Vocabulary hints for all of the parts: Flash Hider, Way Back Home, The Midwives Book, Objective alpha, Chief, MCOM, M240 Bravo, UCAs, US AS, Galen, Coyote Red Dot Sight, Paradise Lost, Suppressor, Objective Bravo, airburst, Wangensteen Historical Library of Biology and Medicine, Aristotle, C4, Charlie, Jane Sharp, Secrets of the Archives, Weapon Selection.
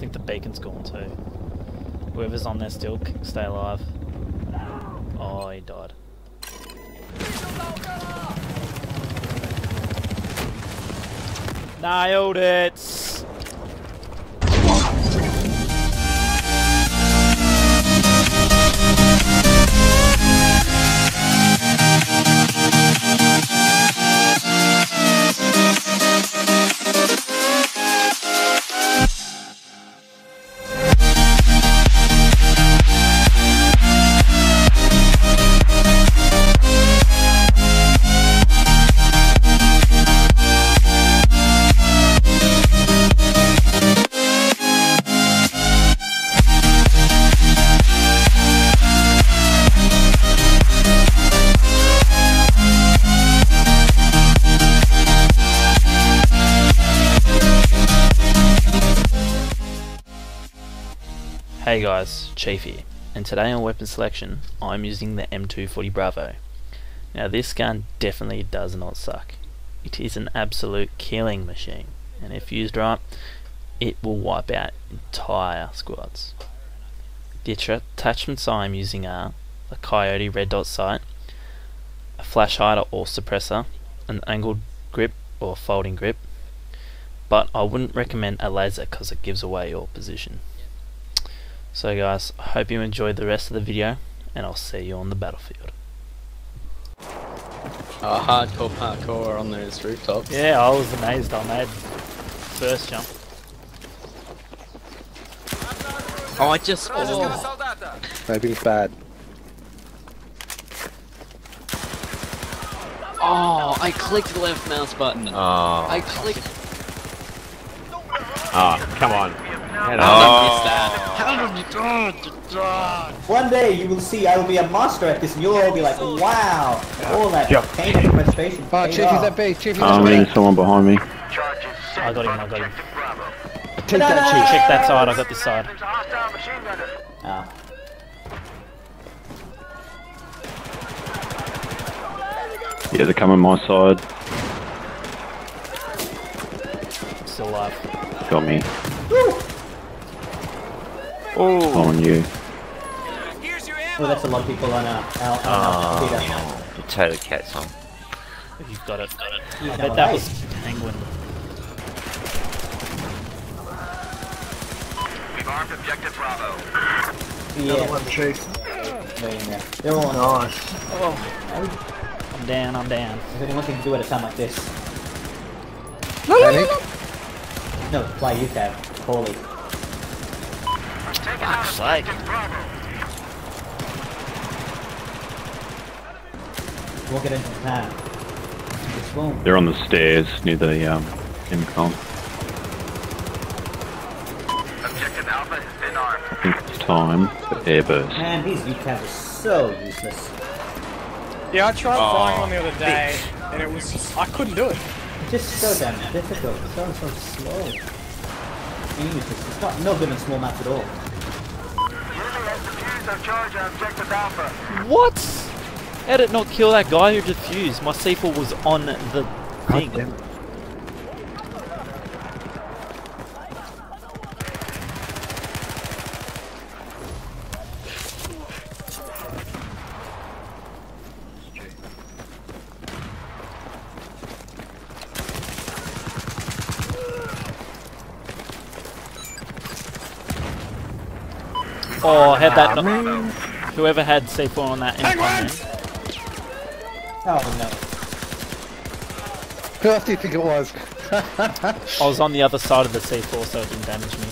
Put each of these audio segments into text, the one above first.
I think the beacon's gone too. Whoever's on there still can stay alive. Oh, he died. Nailed it! Hey guys, Chief here, and today on Weapon Selection I'm using the M240 Bravo. Now this gun definitely does not suck. It is an absolute killing machine, and if used right, it will wipe out entire squads. The attachments I am using are a Coyote Red Dot Sight, a Flash Hider or Suppressor, an angled grip or folding grip, but I wouldn't recommend a laser because it gives away your position. So guys, I hope you enjoyed the rest of the video, and I'll see you on the battlefield. Oh, hardcore parkour on those rooftops. Yeah, I was amazed I made first jump. Oh, I just... Oh. Maybe it's bad. Oh, I clicked the left mouse button. Oh. I clicked... Oh, come on. How did you do that? One day you will see I will be a master at this, and you'll all be like, wow, all that pain and frustration. Oh, Chief, he's at base. Chief, he's at base. There's someone behind me. I got him, I got him. Take that, Chief. Check that side, I got this side. Ah. Yeah, they're coming my side. Still alive. Got me. Woo! Oh. On you. Well, that's a lot of people on our potato cat song. You've got it. I bet that was penguin. We've armed Objective Bravo. Yeah. One chase. They're all nice. Oh. I'm down. I'm down. There's only one thing to do at a time like this. No, no, no, no. No, fly UCAs. Holy. Fuck's sake. We'll get into the path. They're on the stairs near the MCOM. Objective alpha is in arm. I think it's time for airburst. Man, these UCAs are so useless. Yeah, I tried flying on the other day, and it was... I couldn't do it. It's just so damn difficult. It's so slow. It's not no good in small maps at all. What? How did it not kill that guy who defused? My C4 was on the thing. Oh, I had that. Whoever had C4 on that. Oh no. Who else do you think it was? I was on the other side of the C4, so it didn't damage me.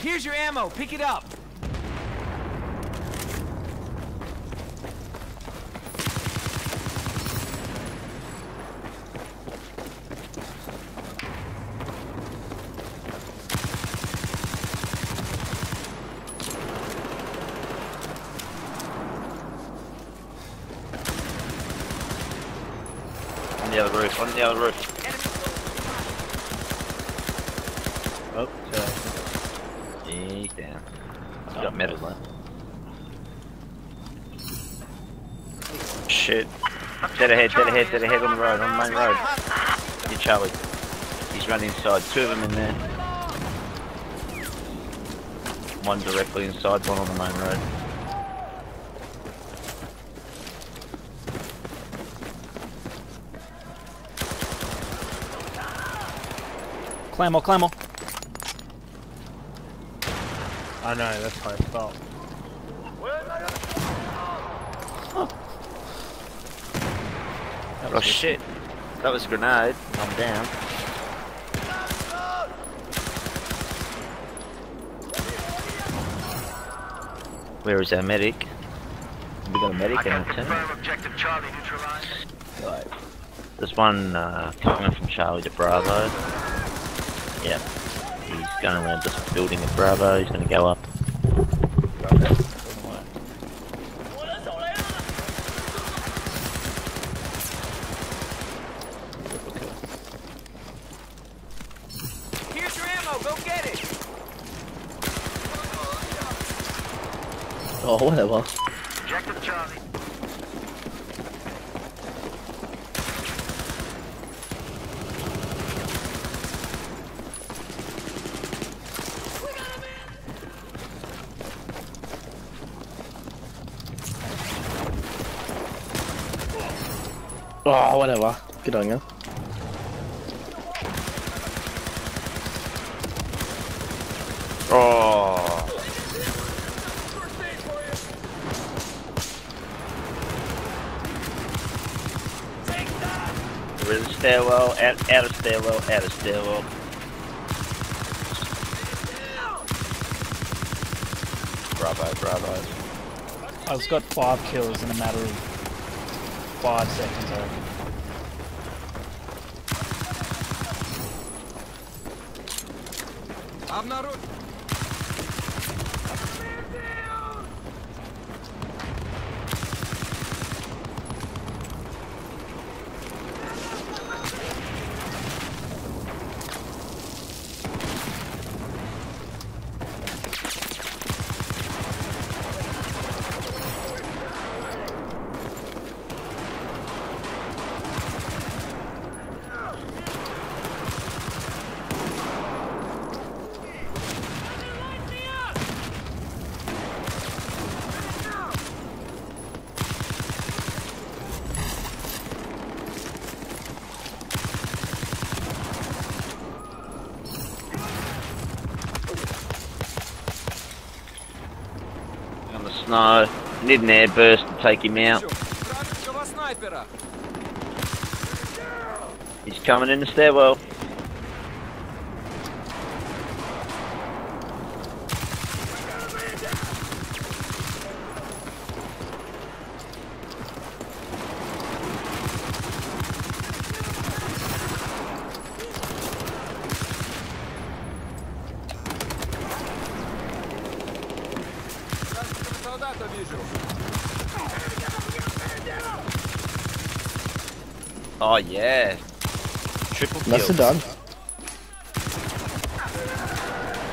Here's your ammo, pick it up! On the the other roof, on the other roof. Oh, sorry. He's down. He's got metal left. Shit. Dead ahead on the road, on the main road. You're Charlie. He's run inside, two of them in there. One directly inside, one on the main road. Clamor, clamor. I know, that's how I felt. Oh shit, that was a grenade. I'm down. Where is our medic? We got a medic in our team. Right. There's one coming from Charlie to Bravo. Yeah, he's going around this building at Bravo, he's going to go up. Oh, whatever. Objective Charlie. Oh, whatever. Good on you. Oh. We're in the stairwell, out of stairwell, out of stairwell. Bravo, bravo. I've got 5 kills in a matter of 5 seconds, I reckon. I'm not on. No, need an airburst to take him out. He's coming in the stairwell. Oh yeah, triple kill. That's done.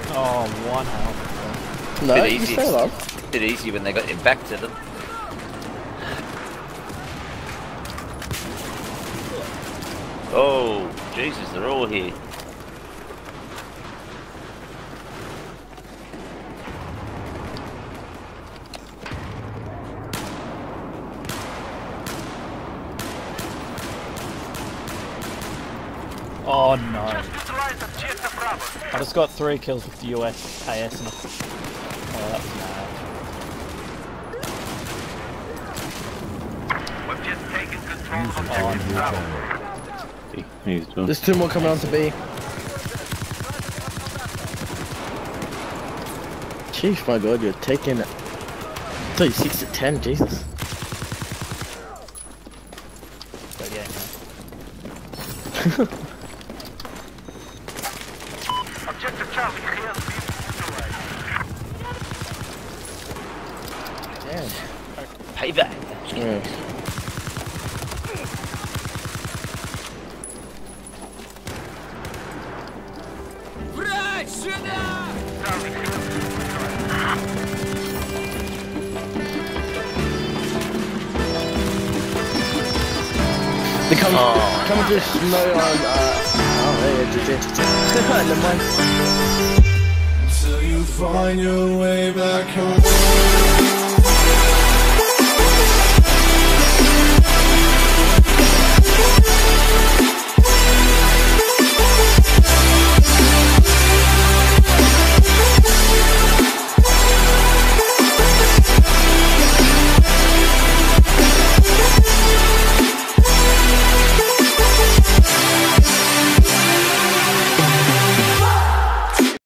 Oh, one health. No, bit easy. It's a bit easy when they got it back to them. Oh, Jesus, they're all here. Oh no. I just got 3 kills with the US AS and oh, that was mad. We've just taken control of Objective Bravo. There's 2 more coming on to B. Chief, my god, you're taking 36 to 10, Jesus. Go get him. Payback. Yeah. They come, come to smoke on, oh, yeah, GG. Until you find your way back home.